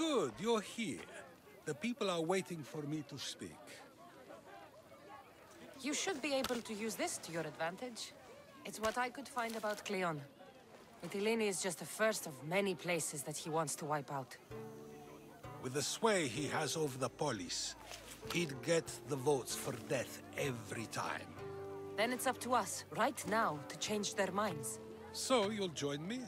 Good, you're here. The people are waiting for me to speak. You should be able to use this to your advantage. It's what I could find about Cleon. Mytilene is just the first of many places that he wants to wipe out. With the sway he has over the polis, he'd get the votes for death every time. Then it's up to us, right now, to change their minds. So you'll join me?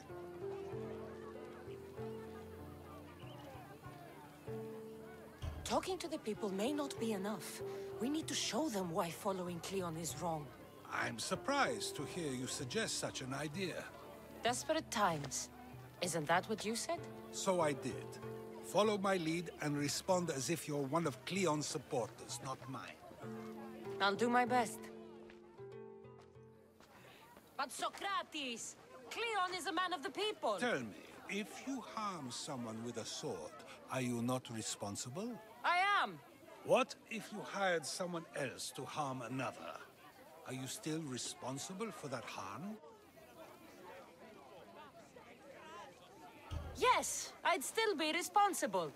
Talking to the people may not be enough. We need to show them why following Cleon is wrong. I'm surprised to hear you suggest such an idea. Desperate times. Isn't that what you said? So I did. Follow my lead and respond as if you're one of Cleon's supporters, not mine. I'll do my best. But Socrates! Cleon is a man of the people! Tell me, if you harm someone with a sword, are you not responsible? I am! What if you hired someone else to harm another? Are you still responsible for that harm? Yes, I'd still be responsible.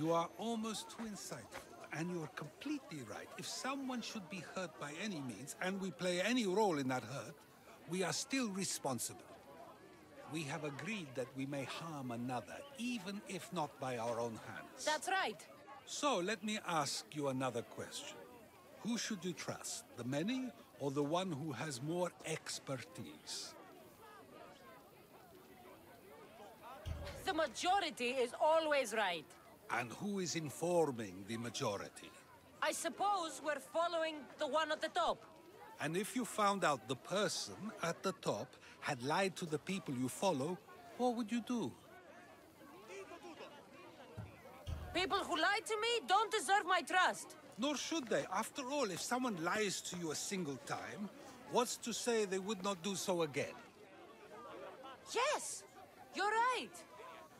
You are almost too insightful, and you're completely right. If someone should be hurt by any means, and we play any role in that hurt, we are still responsible. We have agreed that we may harm another, even if not by our own hands. That's right. So, let me ask you another question. Who should you trust, the many, or the one who has more expertise? The majority is always right. And who is informing the majority? I suppose we're following the one at the top. And if you found out the person at the top had lied to the people you follow, what would you do? People who lie to me don't deserve my trust. Nor should they. After all, if someone lies to you a single time, what's to say they would not do so again? Yes, you're right.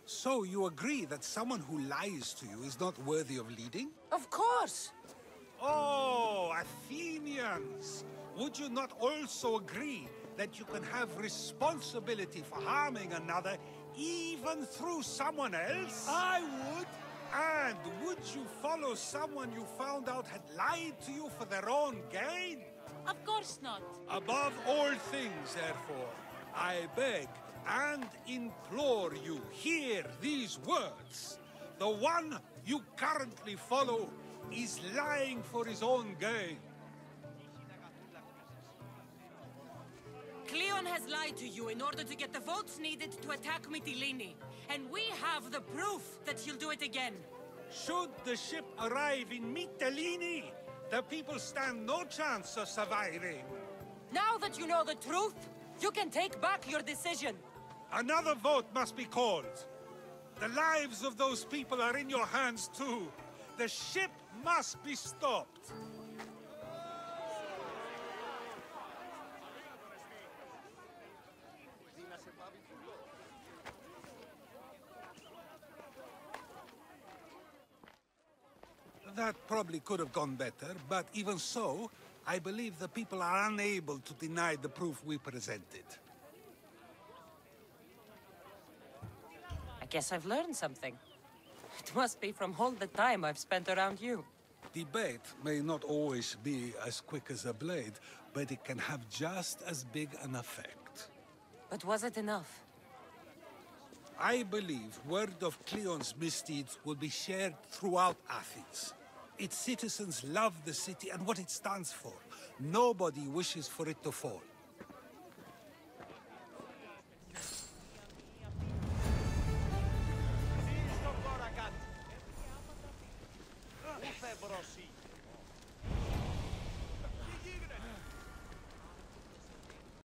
So you agree that someone who lies to you is not worthy of leading? Of course! Oh, Athenians! Would you not also agree that you can have responsibility for harming another even through someone else? I would! And would you follow someone you found out had lied to you for their own gain? Of course not! Above all things, therefore, I beg and implore you, hear these words. The one you currently follow is lying for his own gain. Cleon has lied to you in order to get the votes needed to attack Mytilene, and we have the proof that he'll do it again. Should the ship arrive in Mytilene, the people stand no chance of surviving. Now that you know the truth, you can take back your decision. Another vote must be called. The lives of those people are in your hands, too. The ship must be stopped. That probably could have gone better, but even so, I believe the people are unable to deny the proof we presented. I guess I've learned something. It must be from all the time I've spent around you. Debate may not always be as quick as a blade, but it can have just as big an effect. But was it enough? I believe word of Cleon's misdeeds will be shared throughout Athens. Its citizens love the city and what it stands for. Nobody wishes for it to fall.